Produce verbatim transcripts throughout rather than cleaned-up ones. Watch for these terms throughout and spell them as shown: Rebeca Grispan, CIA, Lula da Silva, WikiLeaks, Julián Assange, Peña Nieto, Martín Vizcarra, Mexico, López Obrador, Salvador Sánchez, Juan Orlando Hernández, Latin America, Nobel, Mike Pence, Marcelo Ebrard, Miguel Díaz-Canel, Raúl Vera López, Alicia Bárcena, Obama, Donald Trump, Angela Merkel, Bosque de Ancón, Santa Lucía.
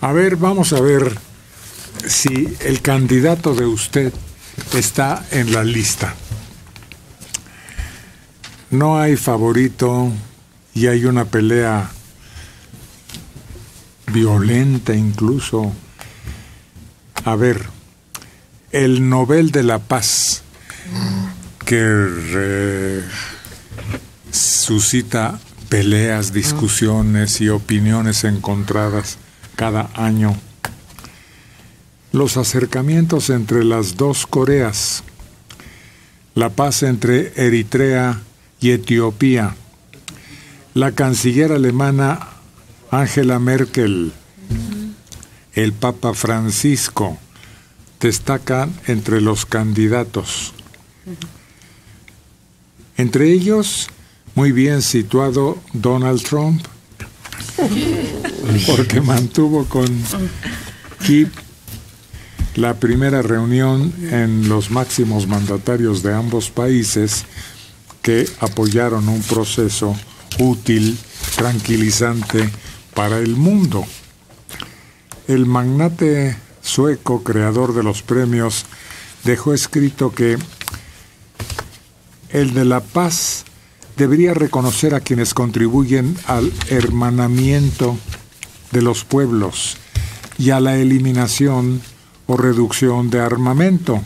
A ver, vamos a ver si el candidato de usted está en la lista. No hay favorito y hay una pelea violenta incluso. A ver, el Nobel de la Paz que suscita peleas, discusiones y opiniones encontradas cada año. Los acercamientos entre las dos Coreas, la paz entre Eritrea y Etiopía, la canciller alemana Angela Merkel, el Papa Francisco, destacan entre los candidatos. Entre ellos, muy bien situado Donald Trump, porque mantuvo con Kim la primera reunión en los máximos mandatarios de ambos países que apoyaron un proceso útil, tranquilizante para el mundo. El magnate sueco, creador de los premios, dejó escrito que el de la paz debería reconocer a quienes contribuyen al hermanamiento de los pueblos y a la eliminación o reducción de armamento,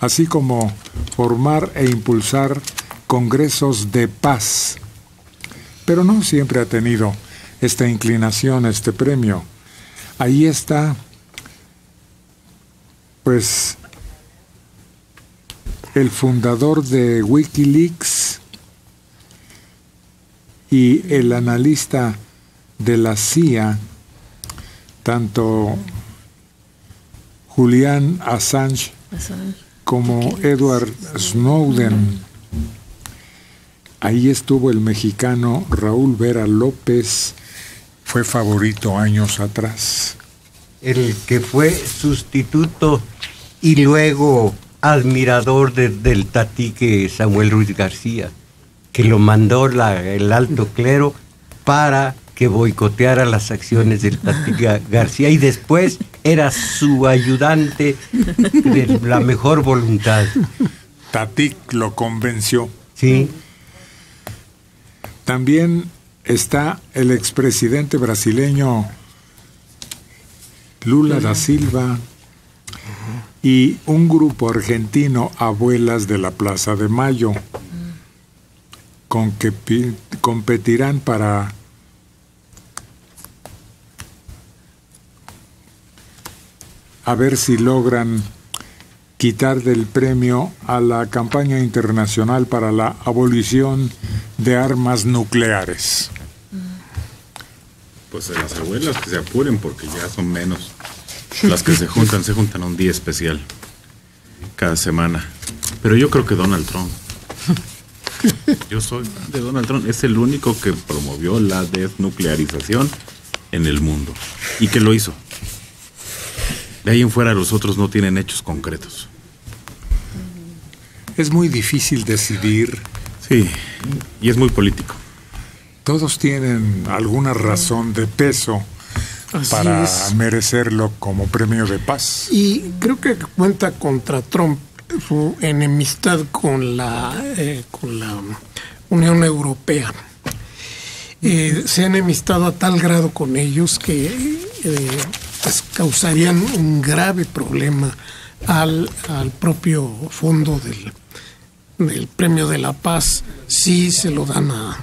así como formar e impulsar congresos de paz. Pero no siempre ha tenido esta inclinación, este premio. Ahí está, pues, el fundador de WikiLeaks y el analista de la C I A, tanto Julián Assange como Edward Snowden. Ahí estuvo el mexicano Raúl Vera López, fue favorito años atrás. El que fue sustituto y luego admirador de, del tatique Samuel Ruiz García, que lo mandó la, el alto clero para que boicoteara las acciones del tatique García, y después era su ayudante de la mejor voluntad. Tatic lo convenció. Sí. También está el expresidente brasileño Lula da Silva y un grupo argentino, Abuelas de la Plaza de Mayo, con que competirán para a ver si logran quitar del premio a la campaña internacional para la abolición de armas nucleares. Pues a las abuelas que se apuren, porque ya son menos. Las que se juntan, se juntan a un día especial cada semana. Pero yo creo que Donald Trump. Yo soy fan de Donald Trump. Es el único que promovió la desnuclearización en el mundo. Y que lo hizo. De ahí en fuera los otros no tienen hechos concretos. Es muy difícil decidir. Sí, y es muy político. Todos tienen alguna razón de peso para merecerlo como premio de paz. Y creo que cuenta contra Trump su enemistad con la, eh, con la Unión Europea. Eh, se ha enemistado a tal grado con ellos que eh, pues causarían un grave problema al, al propio fondo del, del Premio de la Paz si se lo dan a,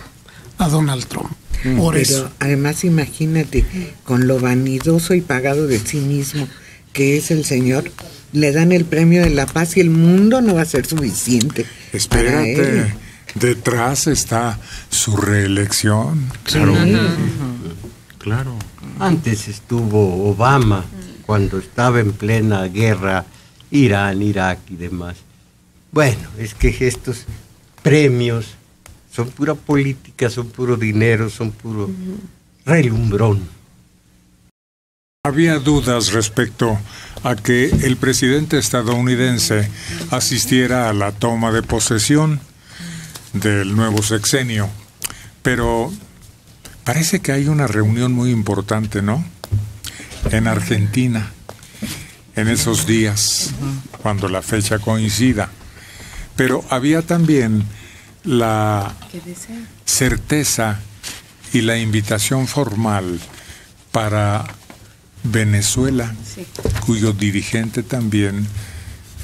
a Donald Trump. Por Pero eso. Además, imagínate, con lo vanidoso y pagado de sí mismo que es el señor, le dan el Premio de la Paz y el mundo no va a ser suficiente. Espérate, para él. Detrás está su reelección. Claro. Sí. Claro. Antes estuvo Obama, cuando estaba en plena guerra, Irán, Irak y demás. Bueno, es que estos premios son pura política, son puro dinero, son puro relumbrón. Había dudas respecto a que el presidente estadounidense asistiera a la toma de posesión del nuevo sexenio, pero parece que hay una reunión muy importante, ¿no? en Argentina en esos días, cuando la fecha coincida. Pero había también la certeza y la invitación formal para Venezuela, sí, cuyo dirigente también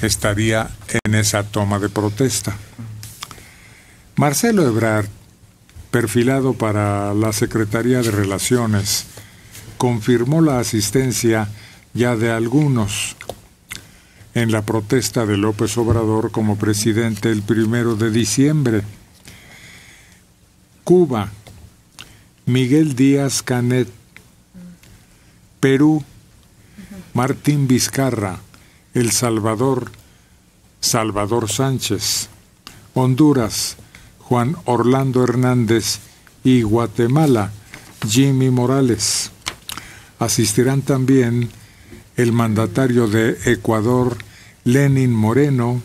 estaría en esa toma de protesta. Marcelo Ebrard, perfilado para la Secretaría de Relaciones, confirmó la asistencia ya de algunos en la protesta de López Obrador como presidente el primero de diciembre. Cuba, Miguel Díaz-Canel. Perú, Martín Vizcarra. El Salvador, Salvador Sánchez. Honduras, Juan Orlando Hernández. Y Guatemala, Jimmy Morales. Asistirán también el mandatario de Ecuador, Lenin Moreno,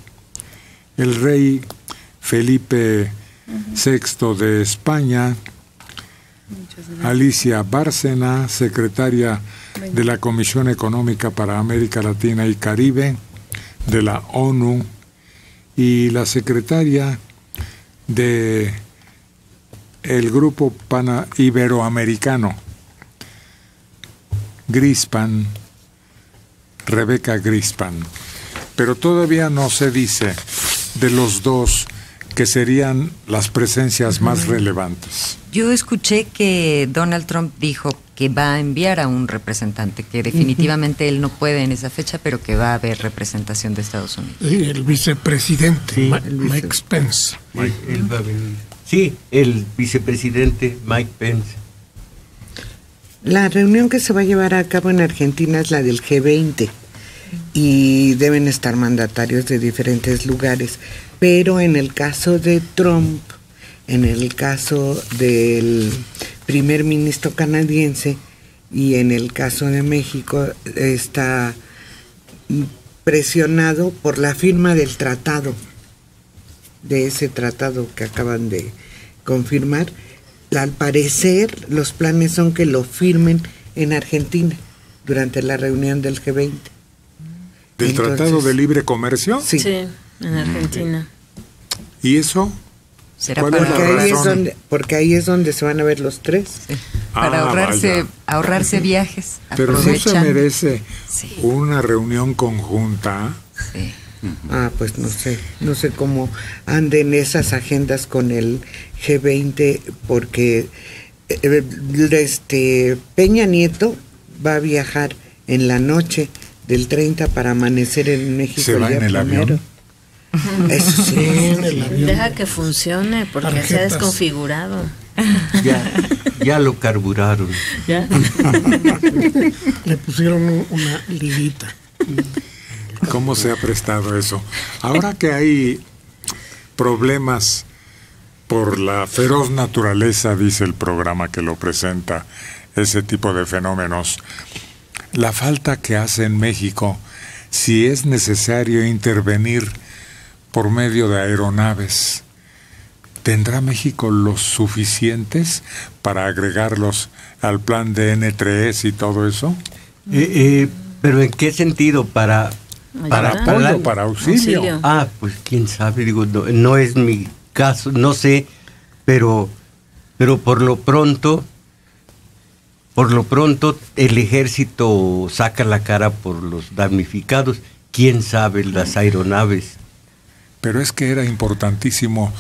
el rey Felipe sexto de España, Alicia Bárcena, secretaria de la Comisión Económica para América Latina y Caribe de la ONU, y la secretaria de el Grupo Pana Iberoamericano, Grispan, Rebeca Grispan. Pero todavía no se dice de los dos que serían las presencias más relevantes. Yo escuché que Donald Trump dijo que va a enviar a un representante, que definitivamente él no puede en esa fecha, pero que va a haber representación de Estados Unidos. Sí, el vicepresidente, sí, el vice... Mike Pence. Mike, él va a venir. Sí, el vicepresidente Mike Pence. La reunión que se va a llevar a cabo en Argentina es la del G veinte y deben estar mandatarios de diferentes lugares, pero en el caso de Trump, en el caso del primer ministro canadiense y en el caso de México, está presionado por la firma del tratado, de ese tratado que acaban de confirmar. Al parecer, los planes son que lo firmen en Argentina durante la reunión del G veinte. ¿Del Entonces, Tratado de Libre Comercio? Sí, sí, en Argentina. ¿Y eso? ¿Será para porque, ahí es donde, porque ahí es donde se van a ver los tres. Sí. Para ah, ahorrarse vaya. ahorrarse viajes. Pero no se merece sí. una reunión conjunta. Sí. Ah, pues no sé, no sé cómo anden esas agendas con el G veinte, porque este Peña Nieto va a viajar en la noche del treinta para amanecer en México. ¿Se va en el avión? Eso sí, en el avión. Deja que funcione, porque Tarjetas. se ha desconfigurado. Ya, ya lo carburaron. ¿Ya? Le pusieron una liguita. ¿Cómo se ha prestado eso? Ahora que hay problemas por la feroz naturaleza, dice el programa que lo presenta, ese tipo de fenómenos, la falta que hace en México, si es necesario intervenir por medio de aeronaves, ¿tendrá México los suficientes para agregarlos al plan de N tres y todo eso? Eh, eh, ¿Pero en qué sentido? Para... Para apoyo, para auxilio. auxilio. Ah, pues quién sabe, digo, no, no es mi caso, no sé, pero, pero por lo pronto, por lo pronto el ejército saca la cara por los damnificados, quién sabe las aeronaves. Pero es que era importantísimo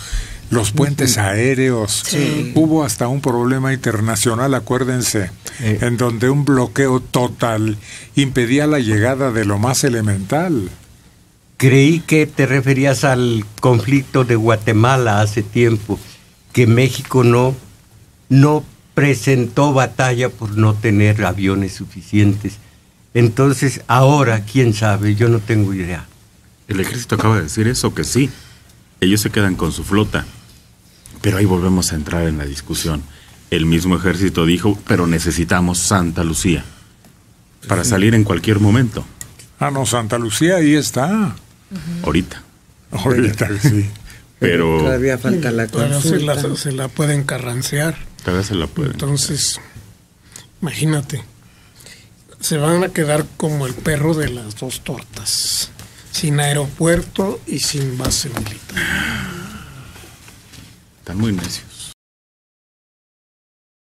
los puentes aéreos. Sí. Hubo hasta un problema internacional, acuérdense, eh. en donde un bloqueo total impedía la llegada de lo más elemental. Creí que te referías al conflicto de Guatemala hace tiempo, que México no, no presentó batalla por no tener aviones suficientes. Entonces, ahora, quién sabe, yo no tengo idea. El ejército acaba de decir eso, que sí. Ellos se quedan con su flota. Pero ahí volvemos a entrar en la discusión. El mismo ejército dijo, pero necesitamos Santa Lucía para salir en cualquier momento. Ah, no, Santa Lucía ahí está. Uh-huh. Ahorita. Ahorita, sí. Pero... Todavía falta la consulta. Se la, se la pueden carrancear. Todavía se la pueden. Entonces, imagínate. se van a quedar como el perro de las dos tortas, sin aeropuerto y sin base militar. Están muy necios.